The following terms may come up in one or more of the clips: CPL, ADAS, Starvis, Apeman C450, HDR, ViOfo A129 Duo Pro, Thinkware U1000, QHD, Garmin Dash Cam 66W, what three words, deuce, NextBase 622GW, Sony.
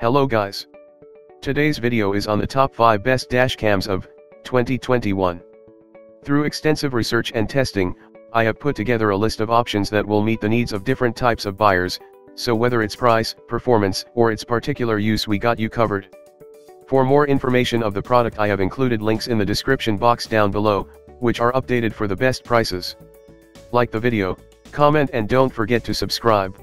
Hello guys. Today's video is on the top 5 best dash cams of 2021. Through extensive research and testing, I have put together a list of options that will meet the needs of different types of buyers, so whether it's price, performance, or its particular use, we got you covered. For more information of the product, I have included links in the description box down below, which are updated for the best prices. Like the video, comment, and don't forget to subscribe.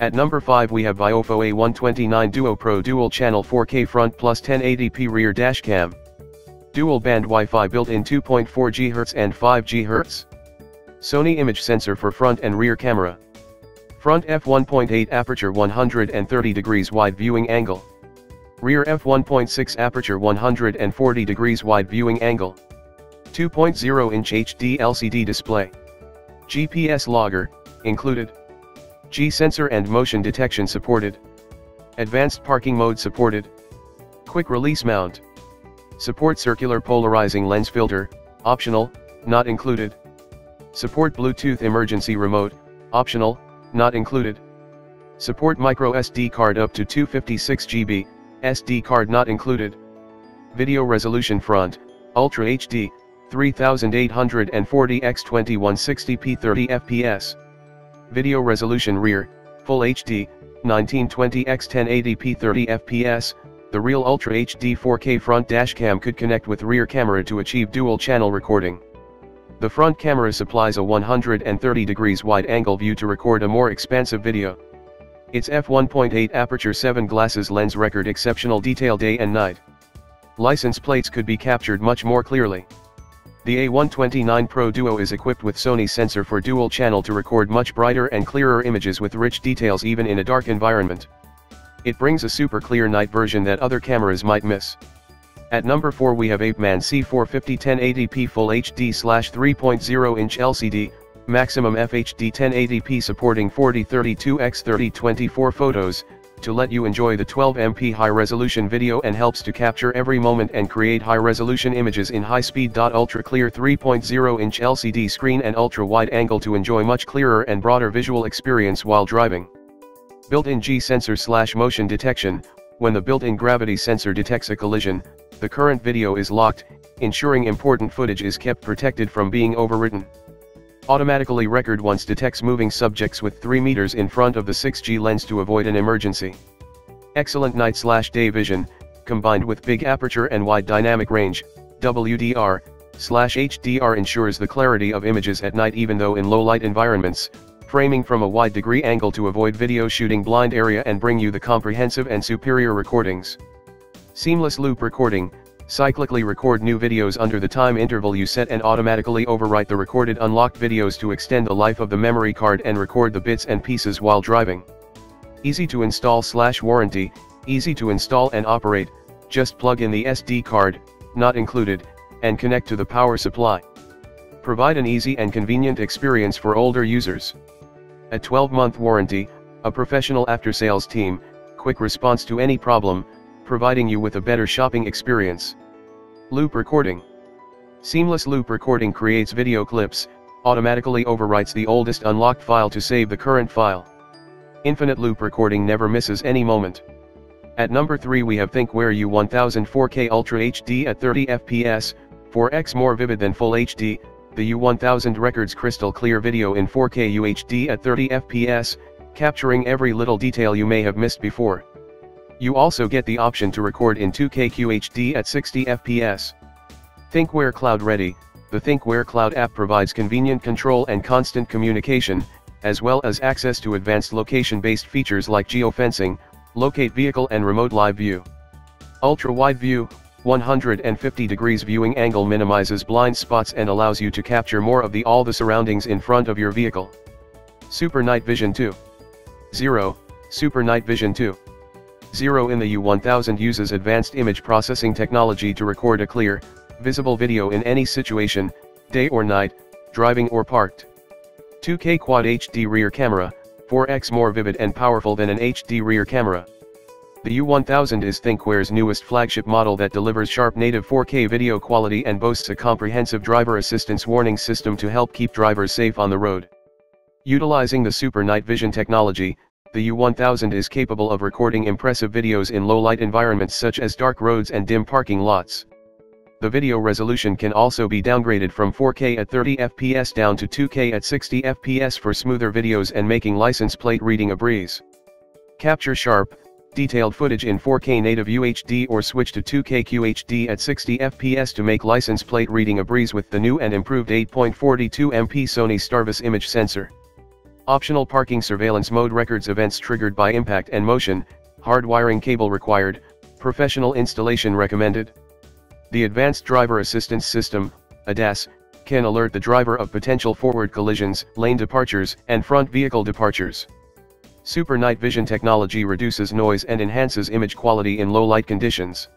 At number 5 we have ViOfo A129 Duo Pro Dual Channel 4K Front Plus 1080p Rear Dash Cam. Dual Band Wi-Fi built-in 2.4 GHz and 5 GHz. Sony Image Sensor for Front and Rear Camera. Front f1.8 Aperture 130 degrees Wide Viewing Angle. Rear f1.6 Aperture 140 degrees Wide Viewing Angle. 2.0-inch HD LCD Display. GPS Logger included. G-sensor and motion detection supported. Advanced parking mode supported. Quick release mount. Support circular polarizing lens filter, optional, not included. Support Bluetooth emergency remote, optional, not included. Support micro SD card up to 256 GB, SD card not included. Video resolution front, Ultra HD, 3840x2160p 30fps. Video resolution rear, Full HD, 1920x1080p 30fps, the real Ultra HD 4K front dash cam could connect with rear camera to achieve dual channel recording. The front camera supplies a 130 degrees wide angle view to record a more expansive video. Its f1.8 aperture 7 glasses lens record exceptional detail day and night. License plates could be captured much more clearly. The A129 Pro Duo is equipped with Sony sensor for dual channel to record much brighter and clearer images with rich details even in a dark environment. It brings a super clear night version that other cameras might miss. At number 4 we have Apeman C450 1080p Full HD/3.0-inch LCD, maximum FHD 1080p supporting 4032x3024 photos, to let you enjoy the 12MP high-resolution video and helps to capture every moment and create high-resolution images in high-speed. Ultra-clear 3.0-inch LCD screen and ultra-wide angle to enjoy much clearer and broader visual experience while driving. Built-in G-sensor/motion detection, when the built-in gravity sensor detects a collision, the current video is locked, ensuring important footage is kept protected from being overwritten. Automatically record once detects moving subjects with 3 meters in front of the 6G lens to avoid an emergency. Excellent night/day vision, combined with big aperture and wide dynamic range, WDR/HDR ensures the clarity of images at night even though in low light environments, framing from a wide degree angle to avoid video shooting blind area and bring you the comprehensive and superior recordings. Seamless loop recording, cyclically record new videos under the time interval you set and automatically overwrite the recorded unlocked videos to extend the life of the memory card and record the bits and pieces while driving. Easy to install/warranty, easy to install and operate, just plug in the SD card, not included, and connect to the power supply. Provide an easy and convenient experience for older users. A 12-month warranty, a professional after-sales team, quick response to any problem, providing you with a better shopping experience. Loop recording. Seamless loop recording creates video clips, automatically overwrites the oldest unlocked file to save the current file. Infinite loop recording never misses any moment. At number 3 we have Thinkware U1000 4K Ultra HD at 30fps, 4x more vivid than Full HD, the U1000 records crystal clear video in 4K UHD at 30fps, capturing every little detail you may have missed before. You also get the option to record in 2K QHD at 60fps. Thinkware Cloud Ready, the Thinkware Cloud app provides convenient control and constant communication, as well as access to advanced location-based features like geofencing, locate vehicle and remote live view. Ultra-wide view, 150 degrees viewing angle minimizes blind spots and allows you to capture more of all the surroundings in front of your vehicle. Super Night Vision 2.0, Super Night Vision 2.0 in the U1000 uses advanced image processing technology to record a clear, visible video in any situation, day or night, driving or parked. 2K Quad HD rear camera, 4x more vivid and powerful than an HD rear camera. The U1000 is Thinkware's newest flagship model that delivers sharp native 4K video quality and boasts a comprehensive driver assistance warning system to help keep drivers safe on the road. Utilizing the Super Night Vision technology, The U1000 is capable of recording impressive videos in low-light environments such as dark roads and dim parking lots. The video resolution can also be downgraded from 4K at 30 FPS down to 2K at 60 FPS for smoother videos and making license plate reading a breeze. Capture sharp, detailed footage in 4K native UHD or switch to 2K QHD at 60 FPS to make license plate reading a breeze with the new and improved 8.42 MP Sony Starvis image sensor. Optional parking surveillance mode records events triggered by impact and motion, hard wiring cable required, professional installation recommended. The Advanced Driver Assistance System, ADAS, can alert the driver of potential forward collisions, lane departures, and front vehicle departures. Super Night Vision technology reduces noise and enhances image quality in low-light conditions.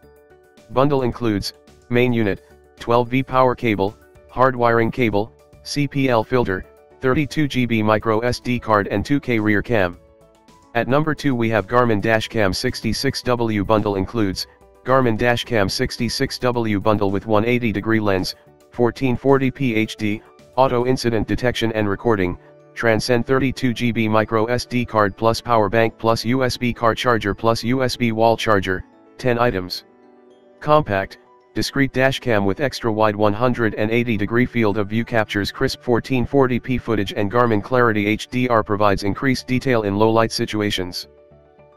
Bundle includes, main unit, 12V power cable, hard wiring cable, CPL filter, 32GB micro SD card and 2K rear cam. At number 2 we have Garmin Dash Cam 66W bundle includes, Garmin Dash Cam 66W bundle with 180 degree lens, 1440p HD, auto incident detection and recording, Transcend 32GB micro SD card plus power bank plus USB car charger plus USB wall charger, 10 items. Compact, discrete dash cam with extra wide 180 degree field of view captures crisp 1440p footage and Garmin Clarity HDR provides increased detail in low light situations.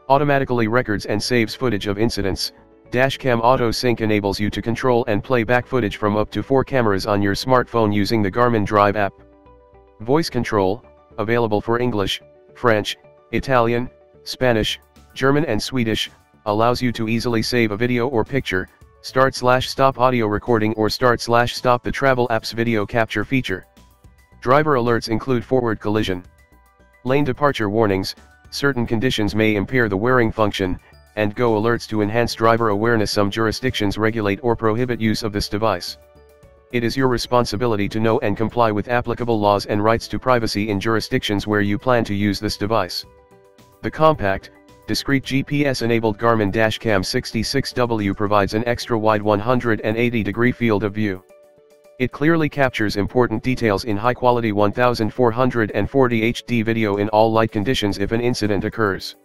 Automatically records and saves footage of incidents. Dash cam auto sync enables you to control and play back footage from up to 4 cameras on your smartphone using the Garmin Drive app. Voice control, available for English, French, Italian, Spanish, German and Swedish, allows you to easily save a video or picture, start/stop audio recording or start/stop the travel app's video capture feature. Driver alerts include forward collision, lane departure warnings, certain conditions may impair the wearing function, and go alerts to enhance driver awareness. Some jurisdictions regulate or prohibit use of this device. It is your responsibility to know and comply with applicable laws and rights to privacy in jurisdictions where you plan to use this device. The compact, discrete GPS-enabled Garmin Dash Cam 66W provides an extra-wide 180-degree field of view. It clearly captures important details in high-quality 1440 HD video in all light conditions if an incident occurs.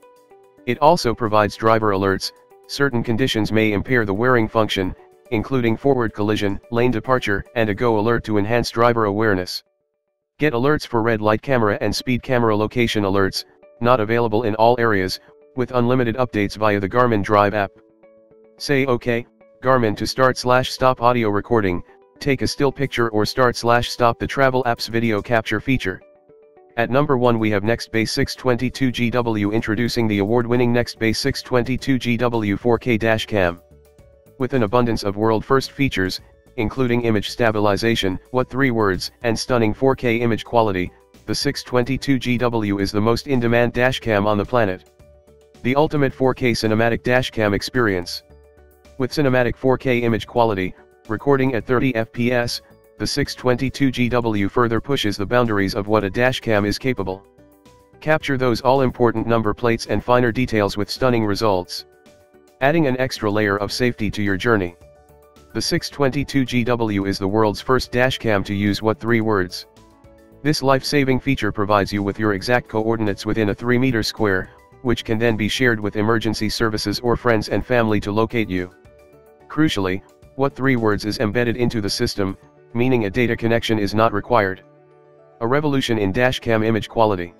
It also provides driver alerts, certain conditions may impair the wearing function, including forward collision, lane departure, and a go alert to enhance driver awareness. Get alerts for red light camera and speed camera location alerts, not available in all areas, with unlimited updates via the Garmin Drive app. Say OK, Garmin to start/stop audio recording, take a still picture or start/stop the travel app's video capture feature. At number 1 we have NextBase 622GW introducing the award-winning NextBase 622GW 4K dash cam. With an abundance of world-first features, including image stabilization, what three words, and stunning 4K image quality, the 622GW is the most in-demand dash cam on the planet. The ultimate 4K cinematic dashcam experience. With cinematic 4K image quality, recording at 30 FPS, the 622GW further pushes the boundaries of what a dashcam is capable. Capture those all-important number plates and finer details with stunning results. Adding an extra layer of safety to your journey. The 622GW is the world's first dashcam to use what three words. This life-saving feature provides you with your exact coordinates within a 3-meter square, which can then be shared with emergency services or friends and family to locate you. Crucially, what three words is embedded into the system, meaning a data connection is not required. A revolution in dashcam image quality.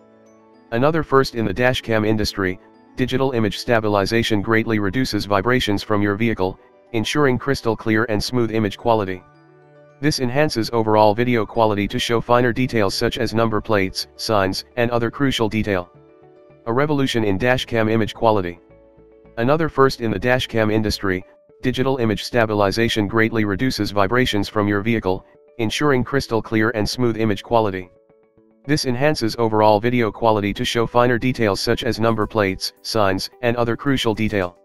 Another first in the dashcam industry, digital image stabilization greatly reduces vibrations from your vehicle, ensuring crystal clear and smooth image quality. This enhances overall video quality to show finer details such as number plates, signs, and other crucial detail. A revolution in dashcam image quality. Another first in the dashcam industry, digital image stabilization greatly reduces vibrations from your vehicle, ensuring crystal clear and smooth image quality. This enhances overall video quality to show finer details such as number plates, signs, and other crucial detail.